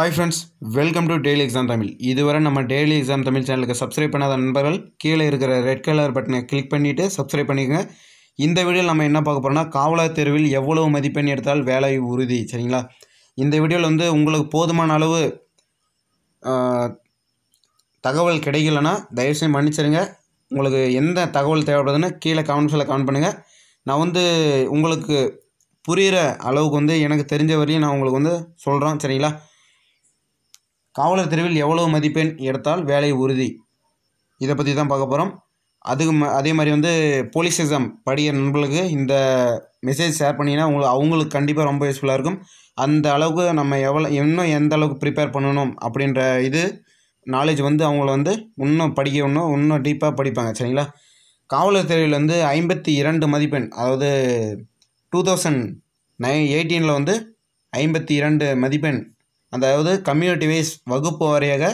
Hi friends, welcome to Daily Exam Tamil. This is நம்ம Daily Exam Tamil channel க்கு subscribe பண்ணாத நண்பர்கள் கீழே இருக்கிற ரெட் கலர் பட்டனை கிளிக் பண்ணிட்டு subscribe பண்ணிக்கங்க. இந்த வீடியோல நம்ம என்ன பார்க்க போறோம்னா காவலர் தேர்வில் எவ்வளவு மதிப்பெண் எடுத்தால் வேலை உறுதி, சரிங்களா? இந்த வீடியோல வந்து உங்களுக்கு போதுமான அளவு தகவல் கிடைக்கலனா தயவு செய்து மன்னிச்சிடுங்க. உங்களுக்கு எந்த தகவல் தேவைப்படுதுன்னு கீழே கமெண்ட்ஸ்ல கமெண்ட் பண்ணுங்க. நான் வந்து உங்களுக்கு புரியுற அளவுக்கு வந்து எனக்கு தெரிஞ்ச வரையும் நான் உங்களுக்கு வந்து சொல்றேன், சரிங்களா? காவலர் தேர்வில் எவ்வளவு மதிப்பெண் எடுத்தால் வேலை உறுதி, இதை பற்றி தான் பார்க்க போகிறோம். அதே மாதிரி வந்து போலீஸ் எக்ஸாம் படிக்கிற நண்பர்களுக்கு இந்த மெசேஜ் ஷேர் பண்ணிங்கன்னா அவங்களுக்கு கண்டிப்பாக ரொம்ப யூஸ்ஃபுல்லாக இருக்கும். அந்த அளவுக்கு நம்ம இன்னும் எந்த அளவுக்கு ப்ரிப்பேர் பண்ணணும் அப்படின்ற நாலேஜ் வந்து அவங்கள வந்து இன்னும் இன்னும் டீப்பாக படிப்பாங்க, சரிங்களா? காவலர் தேர்வில் வந்து 52 மதிப்பெண், அதாவது 2018 வந்து 52 மதிப்பெண், அதாவது கம்யூனிட்டி வைஸ் வகுப்பு வாரியாக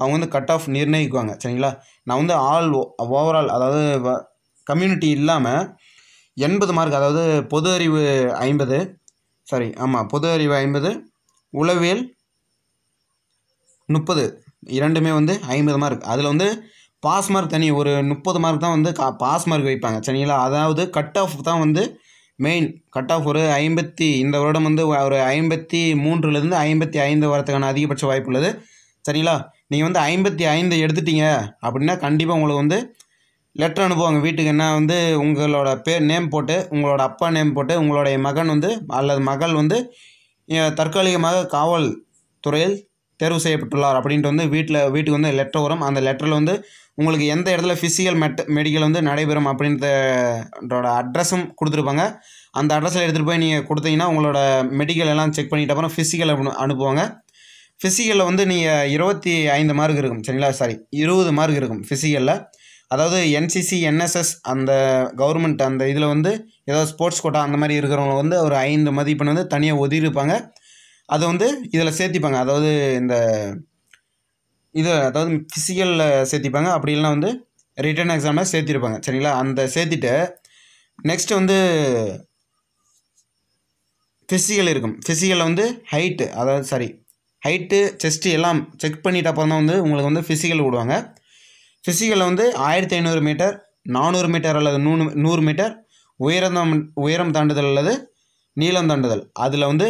அவங்க வந்து கட் ஆஃப் நிர்ணயிக்குவாங்க, சரிங்களா? நான் வந்து ஓவரால் அதாவது கம்யூனிட்டி இல்லாமல் 80 மார்க், அதாவது பொது அறிவு 50, பொது அறிவு 50, உளவியல் 30, இரண்டுமே வந்து 50 மார்க். அதில் வந்து பாஸ் மார்க் தனி ஒரு 30 மார்க் தான் வந்து பாஸ் மார்க் வைப்பாங்க, சரிங்களா? அதாவது கட் ஆஃப் தான் வந்து மெயின் கட் ஆஃப் ஒரு 50, இந்த வருடம் வந்து ஒரு 53லேருந்து 55 வரதுக்கான அதிகபட்ச வாய்ப்பு உள்ளது, சரிங்களா? நீங்கள் வந்து 55 எடுத்துட்டீங்க அப்படின்னா கண்டிப்பாக உங்களுக்கு வந்து லெட்டர் அனுப்புவாங்க வீட்டுக்கு. என்ன வந்து உங்களோட நேம் போட்டு, உங்களோட அப்பா நேம் போட்டு, உங்களுடைய மகன் வந்து அல்லது மகள் வந்து தற்காலிகமாக காவல் துறையில் தேர்வு செய்யப்பட்டுள்ளார் அப்படின்ட்டு வந்து வீட்டுக்கு வந்து லெட்டர் வரும். அந்த லெட்டரில் வந்து உங்களுக்கு எந்த இடத்துல ஃபிசிக்கல் மெடிக்கல் வந்து நடைபெறும் அப்படின்றதோட அட்ரஸும் கொடுத்துருப்பாங்க. அந்த அட்ரஸில் எடுத்துகிட்டு போய் நீங்கள் கொடுத்தீங்கன்னா உங்களோட மெடிக்கல் எல்லாம் செக் பண்ணிட்டு அப்புறம் ஃபிசிக்கல் அனுப்புவாங்க. ஃபிசிக்கலில் வந்து நீங்கள் 25 மார்க் இருக்கும், சரிங்களா? 20 மார்க் இருக்கும் ஃபிசிக்கலில். அதாவது என்சிசி என்எஸ்எஸ் அந்த கவர்மெண்ட் அந்த இதில் வந்து ஏதாவது ஸ்போர்ட்ஸ் கோட்டா அந்த மாதிரி இருக்கிறவங்க வந்து ஒரு 5 மதிப்பெண் வந்து தனியாக ஒதுக்கியிருப்பாங்க. அதை வந்து இதில் சேர்த்திப்பாங்க, அதாவது அதாவது ஃபிசிக்கலில் சேர்த்திப்பாங்க, அப்படி இல்லைனா வந்து ரிட்டன் எக்ஸாமில் சேர்த்திருப்பாங்க, சரிங்களா? அந்த சேர்த்திட்டு நெக்ஸ்ட்டு வந்து ஃபிசிக்கல் இருக்கும். ஃபிசிக்கலில் வந்து ஹைட்டு, அதாவது ஹைட்டு செஸ்ட்டு எல்லாம் செக் பண்ணிட்டு அப்புறம் தான் வந்து உங்களுக்கு வந்து ஃபிசிக்கல் விடுவாங்க. ஃபிசிக்கலில் வந்து 1500 மீட்டர், 400 மீட்டர் அல்லது 100 மீட்டர், உயரம் தாண்டுதல் அல்லது நீளம் தாண்டுதல், அதில் வந்து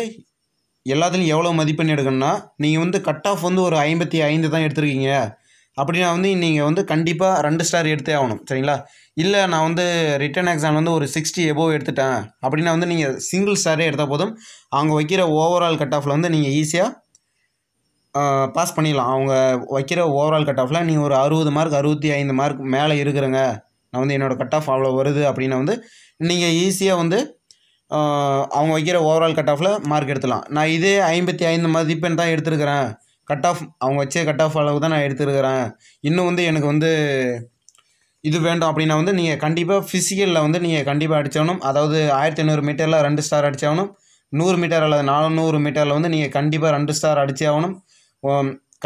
எல்லாத்துலேயும் எவ்வளோ மதிப்பெண் எடுக்கணும்னா நீங்கள் வந்து கட் ஆஃப் வந்து ஒரு 55 தான் எடுத்துருக்கீங்க அப்படின்னா வந்து நீங்கள் வந்து கண்டிப்பாக 2 ஸ்டார் எடுத்தே ஆகணும், சரிங்களா? இல்லை நான் வந்து ரிட்டன் எக்ஸாம் வந்து ஒரு 60 எபோவ் எடுத்துட்டேன் அப்படின்னா வந்து நீங்கள் சிங்கிள் ஸ்டாரே எடுத்தால் போதும். அவங்க வைக்கிற ஓவரால் கட் ஆஃபில் வந்து நீங்கள் ஈஸியாக பாஸ் பண்ணிடலாம். அவங்க வைக்கிற ஓவரால் கட் ஆஃபில் நீங்கள் ஒரு 60 மார்க் 65 மார்க் மேலே இருக்கிறங்க, நான் வந்து என்னோடய கட் ஆஃப் அவ்வளோ வருது அப்படின்னா வந்து நீங்கள் ஈஸியாக வந்து அவங்க வைக்கிற ஓவரால் கட் ஆஃபில் மார்க் எடுத்துடலாம். நான் இதே 55 மதிப்பெண் தான் எடுத்துருக்கிறேன், கட் ஆஃப் அவங்க வச்சே கட் ஆஃப் அளவு தான் நான் எடுத்துருக்கிறேன், இன்னும் வந்து எனக்கு வந்து இது வேண்டும் அப்படின்னா வந்து நீங்கள் கண்டிப்பாக ஃபிசிக்கலில் வந்து நீங்கள் கண்டிப்பாக அடித்தாகணும். அதாவது 1500 மீட்டரில் 2 ஸ்டார் அடித்தாகணும், 100 மீட்டர் அல்லது 400 மீட்டரில் வந்து நீங்கள் கண்டிப்பாக 2 ஸ்டார் அடித்தே ஆகணும்,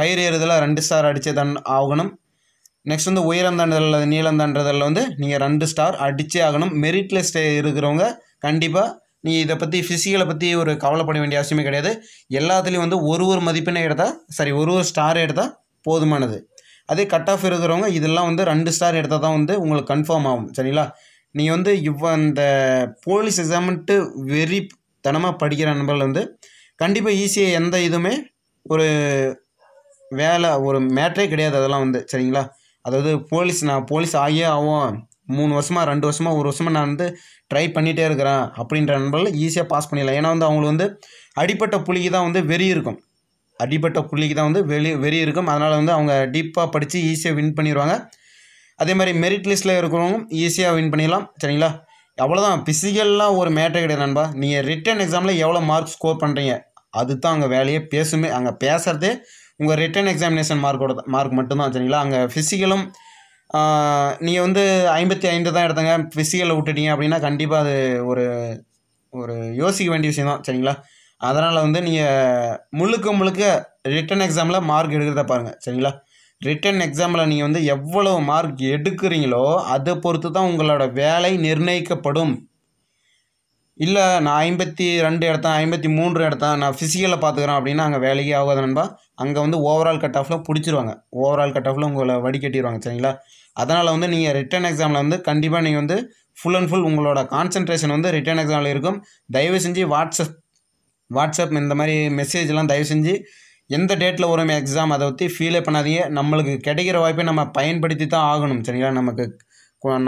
கயிறு ஏறுதலில் 2 ஸ்டார் அடித்தே ஆகணும். நெக்ஸ்ட் வந்து உயரம் தாண்டுதல் அல்லது நீளம் தாண்டுதலில் வந்து நீங்கள் 2 ஸ்டார் அடித்தே ஆகணும். மெரிட் லிஸ்ட் இருக்கிறவங்க கண்டிப்பாக நீ இதை பற்றி ஃபிசிக்கலை பற்றி ஒரு கவலைப்பட வேண்டிய அவசியமே கிடையாது. எல்லாத்துலேயும் வந்து ஒரு மதிப்பெண்ணை எடுத்தால் ஒரு ஸ்டார் எடுத்தால் போதுமானது. அதே கட் ஆஃப் இருக்கிறவங்க இதெல்லாம் வந்து 2 ஸ்டார் எடுத்தால் தான் வந்து உங்களுக்கு கன்ஃபார்ம் ஆகும், சரிங்களா? நீ வந்து இந்த போலீஸ் எக்ஸாம்ட்டு வெறி தனமாக படிக்கிற நண்பர்கள் வந்து கண்டிப்பாக ஈஸியாக எந்த இதுவுமே ஒரு வேலை ஒரு மேட்டரே கிடையாது அதெல்லாம் வந்து, சரிங்களா? அதாவது நான் போலீஸ் ஆகியே ஆகும், 3 வருஷமாக 2 வருஷமாக 1 வருஷமாக நான் வந்து ட்ரை பண்ணிகிட்டே இருக்கிறேன் அப்படின்ற நண்பர்கள் ஈஸியாக பாஸ் பண்ணிடலாம். ஏன்னா வந்து அவங்களுக்கு வந்து அடிப்பட்ட புள்ளிக்கு தான் வந்து வெறி இருக்கும், வெறி இருக்கும். அதனால் வந்து அவங்க டீப்பாக படித்து ஈஸியாக வின் பண்ணிடுவாங்க. அதே மாதிரி மெரிட் லிஸ்ட்டில் இருக்கிறவங்க ஈஸியாக வின் பண்ணிடலாம், சரிங்களா? அவ்வளோதான், ஃபிசிக்கல்லாம் ஒரு மேட்டர் கிடையாது நண்பா. நீங்கள் ரிட்டன் எக்ஸாமில் எவ்வளோ மார்க் ஸ்கோர் பண்ணுறீங்க அதுதான் அங்கே வேலையே பேசுமே. அங்கே பேசுகிறதே உங்கள் ரிட்டன் எக்ஸாமினேஷன் மார்க் மட்டும்தான், சரிங்களா? அங்கே ஃபிசிக்கலும் நீங்கள் வந்து 55 தான் எடுத்தாங்க, ஃபிசிக்கலில் விட்டுட்டீங்க அப்படின்னா கண்டிப்பாக அது ஒரு யோசிக்க வேண்டிய விஷயம் தான், சரிங்களா? அதனால் வந்து நீங்கள் முழுக்க ரிட்டன் எக்ஸாமில் மார்க் எடுக்கிறத பாருங்கள், சரிங்களா? ரிட்டன் எக்ஸாமில் நீங்கள் வந்து எவ்வளோ மார்க் எடுக்கிறீங்களோ அதை பொறுத்து தான் உங்களோட வேலை நிர்ணயிக்கப்படும். இல்லை நான் 52 எடுத்தேன் 53 எடுத்தேன் நான் ஃபிசிக்கலில் பார்த்துக்கிறேன் அப்படின்னா அங்கே வேலையே ஆகாது நண்பா. அங்கே வந்து ஓவரால் கட் ஆஃபில் பிடிச்சிருவாங்க, ஓவரால் கட் ஆஃபில் உங்களை வடிகட்டிடுவாங்க சரிங்களா. அதனால் வந்து நீங்கள் ரிட்டன் எக்ஸாமில் வந்து கண்டிப்பாக நீங்கள் வந்து ஃபுல் அண்ட் ஃபுல் உங்களோட கான்சன்ட்ரேஷன் வந்து ரிட்டன் எக்ஸாமில் இருக்கும். தயவு செஞ்சு வாட்ஸ்அப் இந்த மாதிரி மெசேஜ்லாம் தயவு செஞ்சு எந்த டேட்டில் வரும் எக்ஸாம் அதை பற்றி ஃபீலே பண்ணாதீங்க. நம்மளுக்கு கிடைக்கிற வாய்ப்பை நம்ம பயன்படுத்தி தான் ஆகணும் சரிங்களா.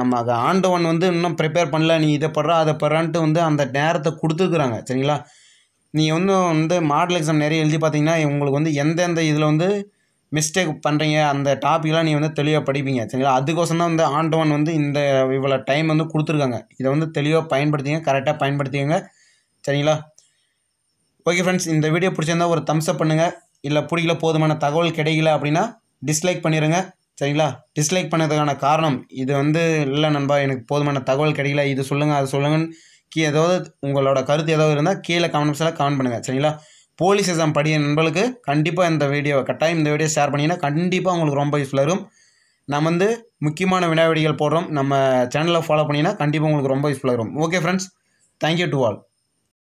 நம்ம ஆண்டு ஒன் வந்து இன்னும் ப்ரிப்பேர் பண்ணல, நீ இதை படுறா அதை படுறான்ட்டு வந்து அந்த நேரத்தை கொடுத்துருக்குறாங்க சரிங்களா. நீங்கள் இன்னும் வந்து மாடல் எக்ஸாம் நிறைய எழுதி பார்த்தீங்கன்னா உங்களுக்கு வந்து எந்தெந்த இதில் வந்து மிஸ்டேக் பண்ணுறீங்க அந்த டாப்பிக்லாம் நீ வந்து தெளிவாக படிப்பீங்க சரிங்களா. அதுக்கோசம் தான் வந்து ஆண்டு ஒன் வந்து இந்த இவ்வளோ டைம் வந்து கொடுத்துருக்காங்க, இதை வந்து தெளிவாக பயன்படுத்திங்க, கரெக்டாக பயன்படுத்திங்க சரிங்களா. ஓகே ஃப்ரெண்ட்ஸ், இந்த வீடியோ பிடிச்சிருந்தா ஒரு தம்ஸ் அப் பண்ணுங்கள், இல்லை பிடிக்கல போதுமான தகவல் கிடைக்கல அப்படின்னா டிஸ்லைக் பண்ணிடுங்க சரிங்களா. டிஸ்லைக் பண்ணதுக்கான காரணம் இது வந்து இல்லை நண்பா எனக்கு போதுமான தகவல் கிடைக்கல இது சொல்லுங்கள் அது சொல்லுங்கன்னு ஏதாவது உங்களோட கருத்து ஏதாவது இருந்தால் கீழே கமெண்ட்ஸில் கமெண்ட் பண்ணுங்கள் சரிங்களா. போலீஸ் எக்ஸாம் படிய நண்பர்களுக்கு கண்டிப்பாக இந்த வீடியோ கட்டாயம் இந்த வீடியோ ஷேர் பண்ணிங்கன்னா கண்டிப்பாக உங்களுக்கு ரொம்ப யூஸ்ஃபுல்லாக இருக்கும். நம்ம வந்து முக்கியமான வினாவிடைகள் போடுறோம், நம்ம சேனலை ஃபாலோ பண்ணிங்கன்னா கண்டிப்பாக உங்களுக்கு ரொம்ப யூஸ்ஃபுல்லாக இருக்கும். Okay friends, thank you to all.